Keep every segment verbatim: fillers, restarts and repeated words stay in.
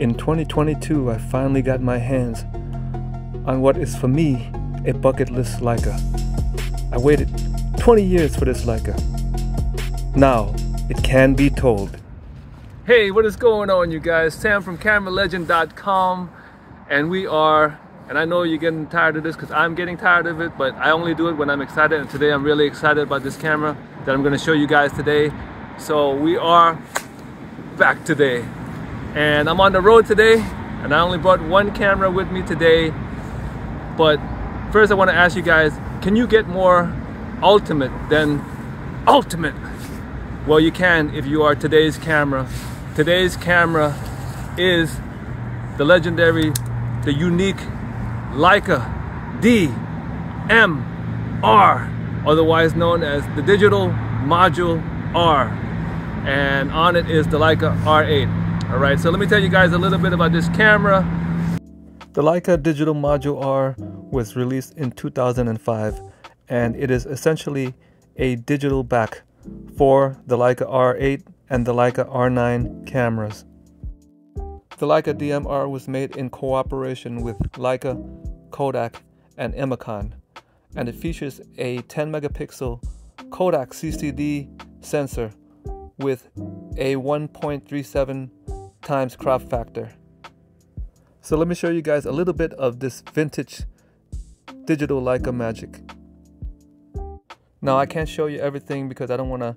In twenty twenty-two, I finally got my hands on what is for me a bucket list Leica. I waited twenty years for this Leica. Now it can be told. Hey, what is going on, you guys? Sam from Camera Legend dot com, and we are, and I know you're getting tired of this because I'm getting tired of it, but I only do it when I'm excited, and today I'm really excited about this camera that I'm going to show you guys today. So we are back today, and I'm on the road today, and I only brought one camera with me today. But first I want to ask you guys, can you get more ultimate than ultimate? Well, you can if you are today's camera. Today's camera is the legendary, the unique Leica D M R, otherwise known as the Digital Module R, and on it is the Leica R eight. All right, so let me tell you guys a little bit about this camera. The Leica Digital Module R was released in two thousand five, and it is essentially a digital back for the Leica R eight and the Leica R nine cameras. The Leica D M R was made in cooperation with Leica, Kodak, and Imacon, and it features a ten megapixel Kodak C C D sensor with a one point three seven times crop factor. So let me show you guys a little bit of this vintage digital Leica magic. Now I can't show you everything because I don't want to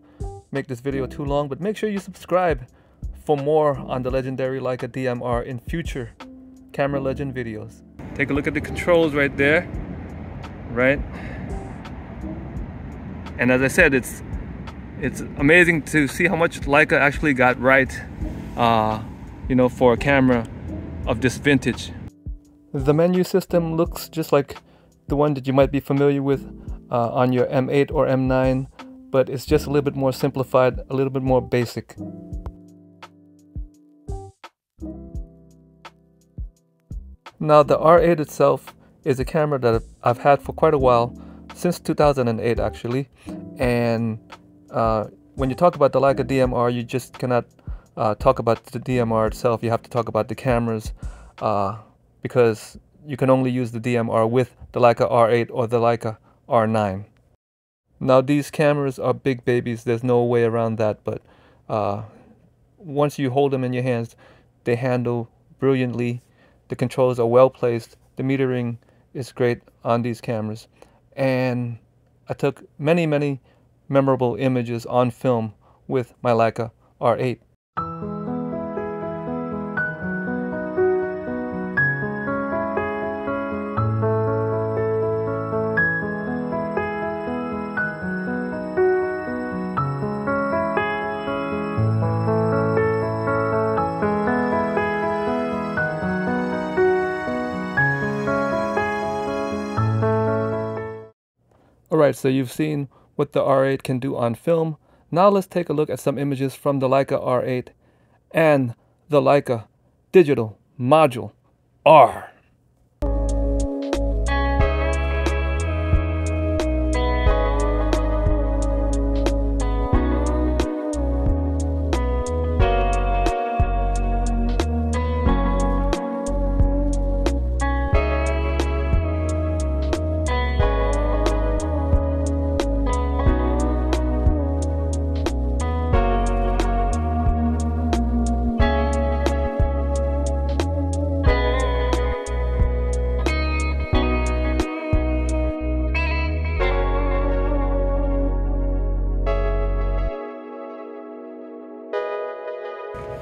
make this video too long, but make sure you subscribe for more on the legendary Leica D M R in future Camera Legend videos. Take a look at the controls right there, right? And as I said, it's it's amazing to see how much Leica actually got right, uh, you know, for a camera of this vintage. The menu system looks just like the one that you might be familiar with uh, on your M eight or M nine, but it's just a little bit more simplified, a little bit more basic. Now the R eight itself is a camera that I've had for quite a while, since two thousand eight actually, and uh, when you talk about the Leica D M R, you just cannot uh, talk about the D M R itself. You have to talk about the cameras, uh, because you can only use the D M R with the Leica R eight or the Leica R nine. Now these cameras are big babies, there's no way around that, but uh, once you hold them in your hands, they handle brilliantly. The controls are well placed, the metering is great on these cameras, and I took many many memorable images on film with my Leica R eight. Alright, so you've seen what the R eight can do on film. Now let's take a look at some images from the Leica R eight and the Leica Digital Module R.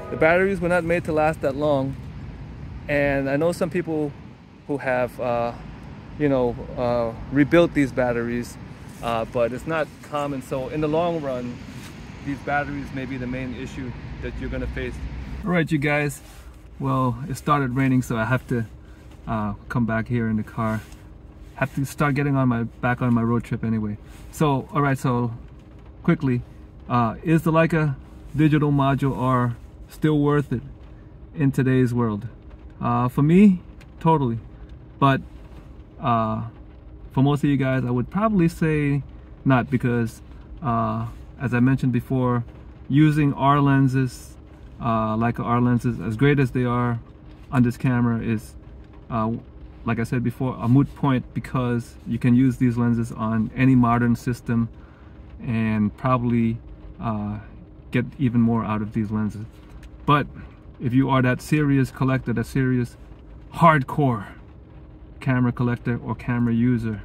The batteries were not made to last that long, and I know some people who have, uh, you know, uh, rebuilt these batteries, uh, but it's not common. So in the long run, these batteries may be the main issue that you're gonna face. All right, you guys. Well, it started raining, so I have to uh, come back here in the car. Have to start getting on my back on my road trip anyway. So, all right. So quickly, uh, is the Leica Digital Module R still worth it in today's world? Uh, for me, totally. But uh, for most of you guys, I would probably say not, because uh, as I mentioned before, using R lenses uh, Leica R lenses, as great as they are on this camera, is, uh, like I said before, a moot point, because you can use these lenses on any modern system and probably uh, get even more out of these lenses. But if you are that serious collector, that serious hardcore camera collector or camera user,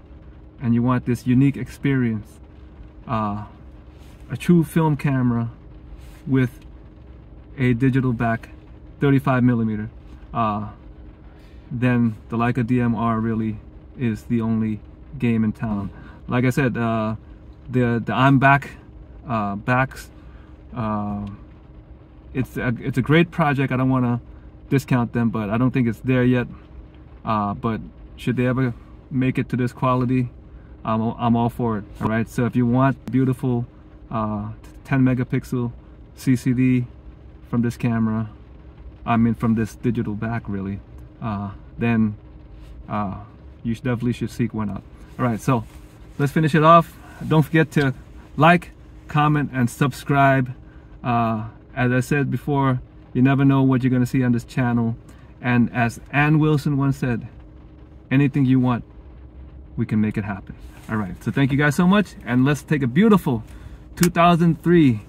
and you want this unique experience, uh, a true film camera with a digital back, thirty-five millimeter, uh, then the Leica D M R really is the only game in town. Like I said, uh, the the I'm back uh, backs. Uh, it's a, it's a great project. I don't want to discount them, but I don't think it's there yet. Uh, but should they ever make it to this quality, I'm I'm all for it. All right. So if you want beautiful uh, ten megapixel C C D from this camera, I mean from this digital back, really, Uh, then uh, you should definitely should seek one out. Alright, so let's finish it off. Don't forget to like, comment, and subscribe. Uh, as I said before, you never know what you're going to see on this channel. And as Ann Wilson once said, anything you want, we can make it happen. Alright, so thank you guys so much, and let's take a beautiful two thousand three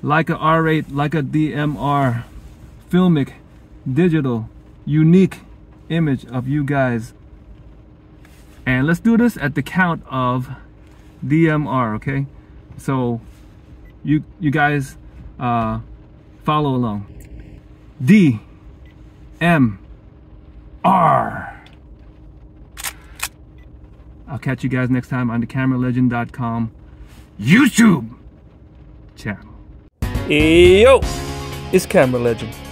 Leica R eight, Leica D M R, filmic, digital, unique image of you guys, and let's do this at the count of D M R. Okay, so you you guys uh, follow along. D M R. I'll catch you guys next time on the Camera Legend dot com YouTube channel. Yo, it's Camera Legend.